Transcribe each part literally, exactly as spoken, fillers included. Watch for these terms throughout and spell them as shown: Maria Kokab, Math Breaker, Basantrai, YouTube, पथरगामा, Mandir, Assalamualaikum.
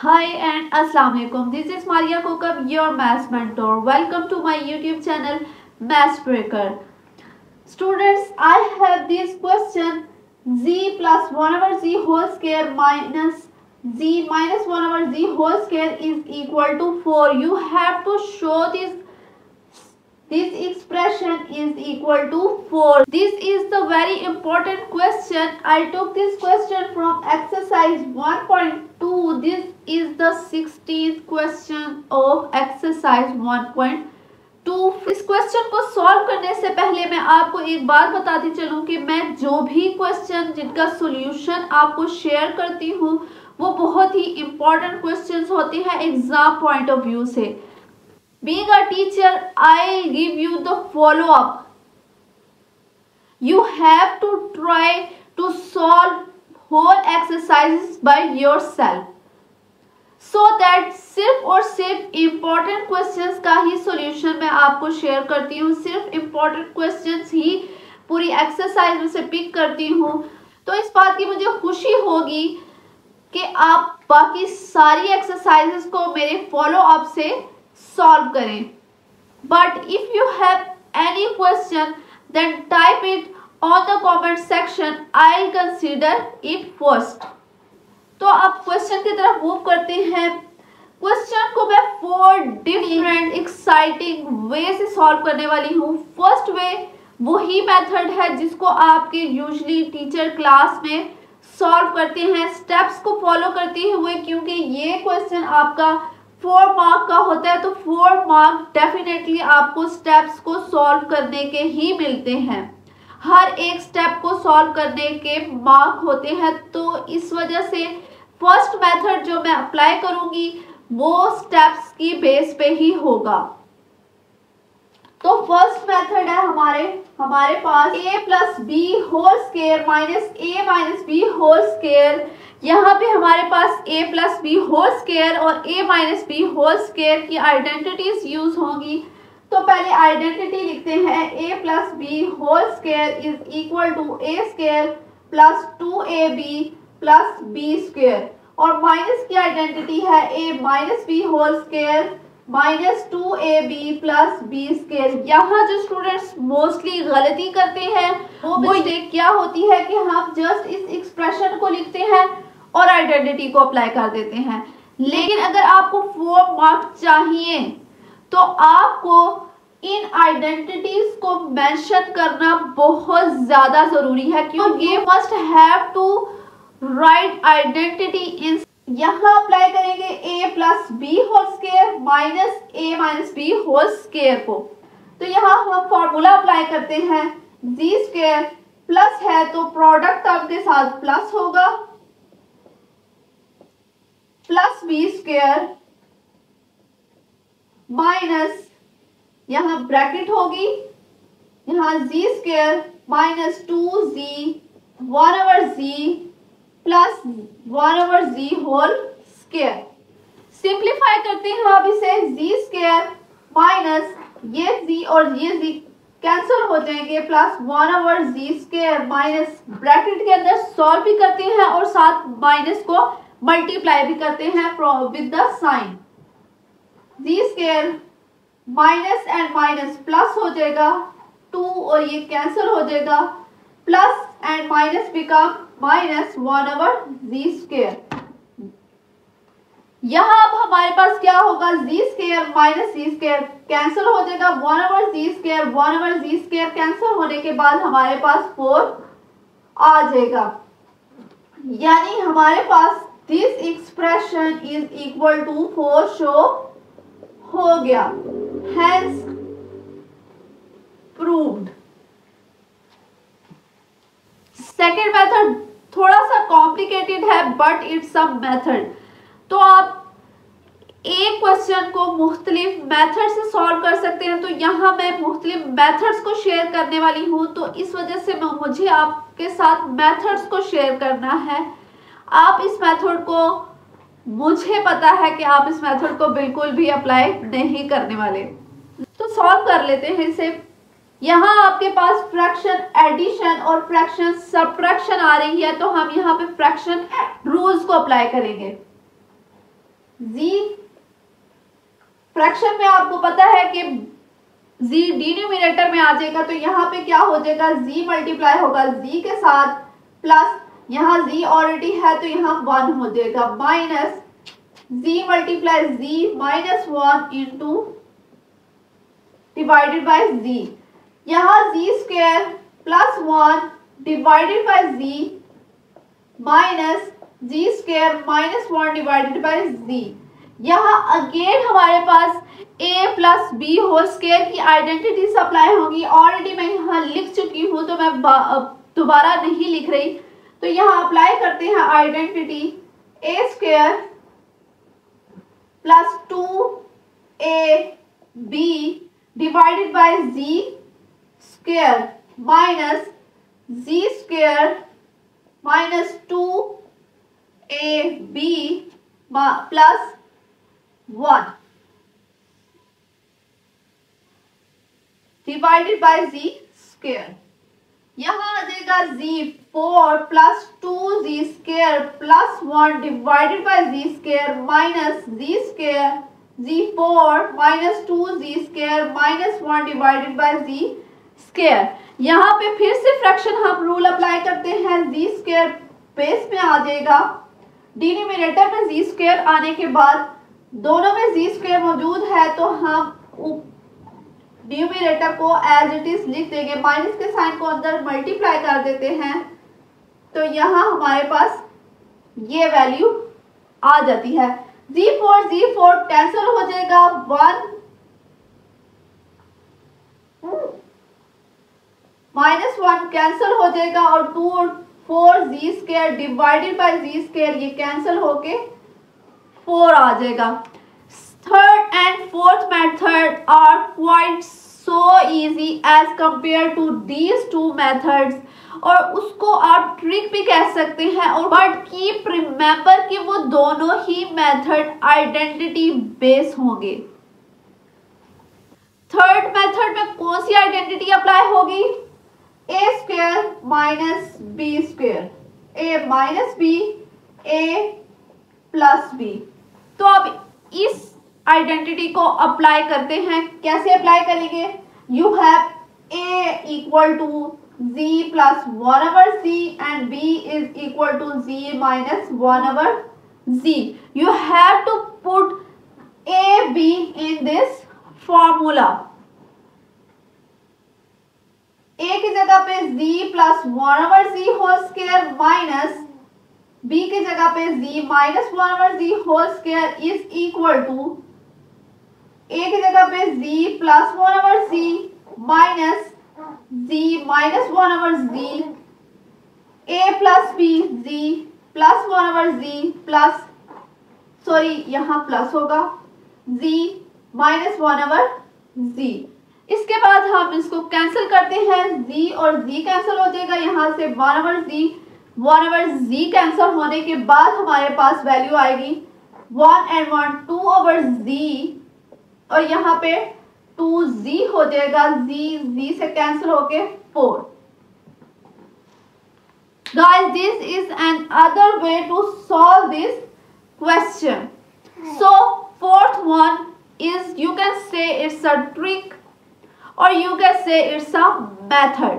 Hi and Assalamualaikum. This is Maria Kokab, your math mentor. Welcome to my YouTube channel, Math Breaker. Students, I have this question: z plus one over z whole square minus z minus one over z whole square is equal to four. You have to show this. This expression is equal to four. This is the very important question. I took this question from exercise one point two. This is the sixteenth question of exercise one point two. इस question को solve करने से पहले मैं आपको एक बात बताती चलूँ कि मैं जो भी क्वेश्चन जिनका सॉल्यूशन आपको शेयर करती हूँ वो बहुत ही इम्पोर्टेंट क्वेश्चंस होते हैं एग्जाम पॉइंट ऑफ व्यू से. Being a teacher, I'll give you the follow-up. You have to try to solve whole exercises by yourself, so that सिर्फ और सिर्फ important questions का ही solution मैं आपको share करती हूँ. सिर्फ important questions ही पूरी exercise में से pick करती हूँ. तो इस बात की मुझे खुशी होगी कि आप बाकी सारी exercises को मेरे follow-up से सॉल्व करें. But if you have any question then type it on the comment section. I will consider it first. तो अब क्वेश्चन की तरफ मूव करते हैं. क्वेश्चन को मैं फोर डिफरेंट एक्साइटिंग वे से सॉल्व करने वाली हूँ. फर्स्ट वे वही मेथड है जिसको आपके यूजली टीचर क्लास में सॉल्व करते हैं स्टेप्स को फॉलो करते हुए, क्योंकि ये क्वेश्चन आपका फोर मार्क का होता है. तो फोर मार्क डेफिनेटली आपको स्टेप्स को सॉल्व करने के ही मिलते हैं. हर एक स्टेप को सॉल्व करने के मार्क होते हैं. तो इस वजह से फर्स्ट मेथड जो मैं अप्लाई करूंगी वो स्टेप्स की बेस पे ही होगा. तो फर्स्ट मेथड है हमारे हमारे पास a plus B whole square minus a minus B whole square. यहाँ पे हमारे पास a plus B whole square और a minus B whole square की आइडेंटिटीज यूज होंगी. तो पहले आइडेंटिटी लिखते हैं. a plus B whole square is equal to A square plus two A B plus B square. और माइनस की identity है a minus B whole square minus two A B plus B square. यहाँ जो students mostly गलती करते हैं वो mistake क्या होती है कि हम जस्ट इस एक्सप्रेशन को लिखते हैं और आइडेंटिटी को अप्लाई कर देते हैं. लेकिन अगर आपको फोर मार्क चाहिए तो आपको इन आइडेंटिटीज को मेंशन करना बहुत ज्यादा जरूरी है, क्योंकि you must have to write identity in. यहाँ अप्लाई करेंगे a plus B whole square minus a minus B whole square को. तो यहाँ हम फॉर्मूला अप्लाई करते हैं. z स्केयर प्लस है तो प्रोडक्ट टर्म के साथ प्लस होगा प्लस बी स्केयर माइनस यहाँ ब्रैकेट होगी यहाँ z square minus two Z one over जी प्लस वन ओवर जी होल स्केयर. सिंप्लीफाई करते हैं अब इसे. जी स्केयर माइनस ये जी और ये जी कैंसिल हो जाएंगे plus one over Z square minus bracket के अंदर सॉल्व भी करते हैं और साथ माइनस को मल्टीप्लाई भी करते हैं with the sign. Z square minus and minus plus हो जाएगा टू और ये कैंसिल हो जाएगा plus and minus become minus one over Z square. यहाँ अब हमारे पास क्या होगा Z square minus Z square cancel हो जाएगा one over Z square one over Z square cancel होने के बाद हमारे पास फोर आ जाएगा. यानी हमारे पास this expression is equal to four show हो गया. Hence proved. सेकेंड मेथड थोड़ा सा कॉम्प्लिकेटेड है बट इट्स अ मेथड. तो आप एक क्वेश्चन को मुख्तलिफ मेथड से सॉल्व कर सकते हैं. तो यहाँ मैं मुख्तलिफ मेथड्स को शेयर करने वाली हूँ. तो इस वजह से मुझे आपके साथ मेथड्स को शेयर करना है. आप इस मेथड को मुझे पता है कि आप इस मेथड को बिल्कुल भी अप्लाई नहीं करने वाले. तो सॉल्व कर लेते हैं इसे. यहाँ आपके पास फ्रैक्शन एडिशन और फ्रैक्शन सबट्रैक्शन आ रही है. तो हम यहाँ पे फ्रैक्शन रूल्स को अप्लाई करेंगे. जी फ्रैक्शन में आपको पता है कि जी डिनोमिनेटर में आ जाएगा तो यहाँ पे क्या हो जाएगा, जी मल्टीप्लाई होगा जी के साथ प्लस यहाँ जी ऑलरेडी है तो यहाँ वन हो जाएगा minus ji multiply ji minus one into divided by जी, यहाँ जी square plus one divided by ji minus ji square minus one divided by जी। यहाँ अगेन हमारे पास a plus B whole square की आइडेंटिटी सप्लाई होगी, already मैं यहाँ लिख चुकी हूँ तो मैं दोबारा नहीं लिख रही। तो यहाँ अप्लाई करते हैं identity a square plus two A B divided by ji square minus ji square minus two A B plus one divided by ji square. यहाँ आ जाएगा Z four plus two Z square plus one divided by ji square minus ji square Z four minus two Z square minus one divided by ji square. यहाँ पे फिर से fraction हम rule apply करते हैं, जी स्क्वायर बेस में आ जाएगा, denominator में जी स्क्वायर आने के बाद दोनों में जी स्क्वायर मौजूद है तो हम न्यूमरेटर को एज इट इज लिख देंगे, माइनस के साइन को अंदर मल्टीप्लाई कर देते हैं तो यहाँ हमारे पास ये वैल्यू आ जाती है। Z four Z four cancel हो जाएगा, वन माइनस वन कैंसिल हो जाएगा और टू और four Z square divided by ji square ये कैंसिल होके फोर आ जाएगा। Third and fourth method are quite so easy as compared to these two methods, और उसको आप ट्रिक भी कह सकते हैं और बट कीप रिमेंबर कि वो दोनों ही मेथड आइडेंटिटी बेस होंगे। थर्ड मेथड में कौन सी आइडेंटिटी अप्लाई होगी, A square minus B square, A minus B A plus B. तो आप इस आइडेंटिटी को अप्लाई करते हैं, कैसे अप्लाई करेंगे, you have A equal to ji plus one over Z and B is equal to ji minus one over Z, you have to put A B in this formula. A की जगह पे जी plus one over Z whole square minus B की जगह पे जी minus one over Z whole square is equal to A की जगह पे z plus one over Z minus z minus one over Z a plus B ji plus one over Z plus sorry यहाँ plus होगा z minus one over Z. इसके बाद हम इसको cancel करते हैं, z और z कैंसिल हो जाएगा, यहाँ से one over Z one over Z cancel होने के बाद हमारे पास वैल्यू आएगी one and one two over Z और यहाँ पे टू जी हो जाएगा, जी जी से कैंसिल होके four. Guys this is another way to solve this question. So fourth one is you can say it's a trick और you can say it's a method.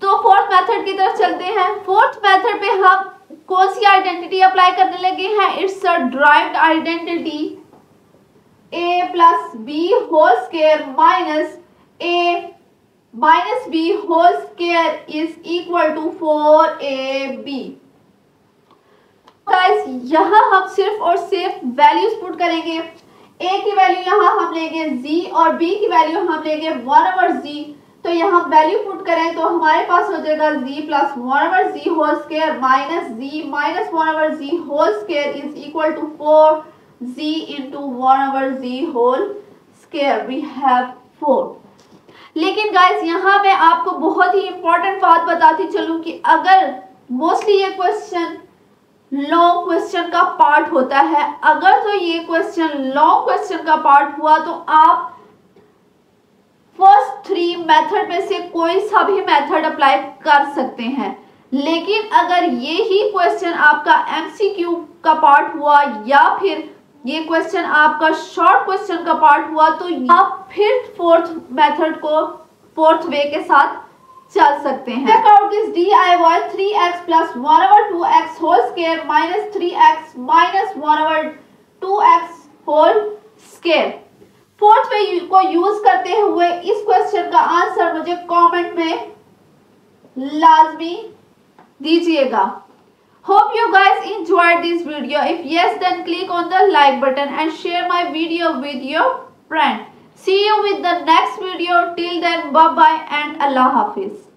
तो fourth method की तरफ चलते हैं। फोर्थ मेथड पे हम कौन सी आइडेंटिटी अप्लाई करने लगे हैं, it's a derived identity, A plus B whole square minus A minus B whole square is equal to four A B. Guys यहाँ हम सिर्फ और सिर्फ वैल्यूज पुट करेंगे, ए की वैल्यू यहाँ हम लेंगे जी और बी की वैल्यू हम लेंगे वन ओवर जी, तो यहाँ वैल्यू पुट करें तो हमारे पास हो जाएगा जी plus one over ji whole square minus ji minus one over ji whole square is equal to four z into one over z whole square we have four. लेकिन guys यहाँ मैं आपको बहुत ही इंपॉर्टेंट बात बताती चलूँ कि अगर मोस्टली ये क्वेश्चन लॉन्ग क्वेश्चन का पार्ट होता है, अगर तो ये क्वेश्चन लॉन्ग क्वेश्चन का पार्ट हुआ तो आप फर्स्ट थ्री मेथड में से कोई सा भी मेथड अप्लाई कर सकते हैं, लेकिन अगर ये ही क्वेश्चन आपका एमसीक्यू का पार्ट हुआ या फिर ये क्वेश्चन आपका शॉर्ट क्वेश्चन का पार्ट हुआ। तो आप फिर फोर्थ मेथड को फोर्थ वे के साथ चल सकते हैं। Check out this D I Y three X plus one over two X whole square minus three X minus one over two X whole square। Fourth way को use करते हुए इस क्वेश्चन का आंसर मुझे कमेंट में लाजमी दीजिएगा। Hope you guys enjoyed this video. If yes, then click on the like button and share my video with your friend. See you with the next video. Till then, bye bye and Allah Hafiz.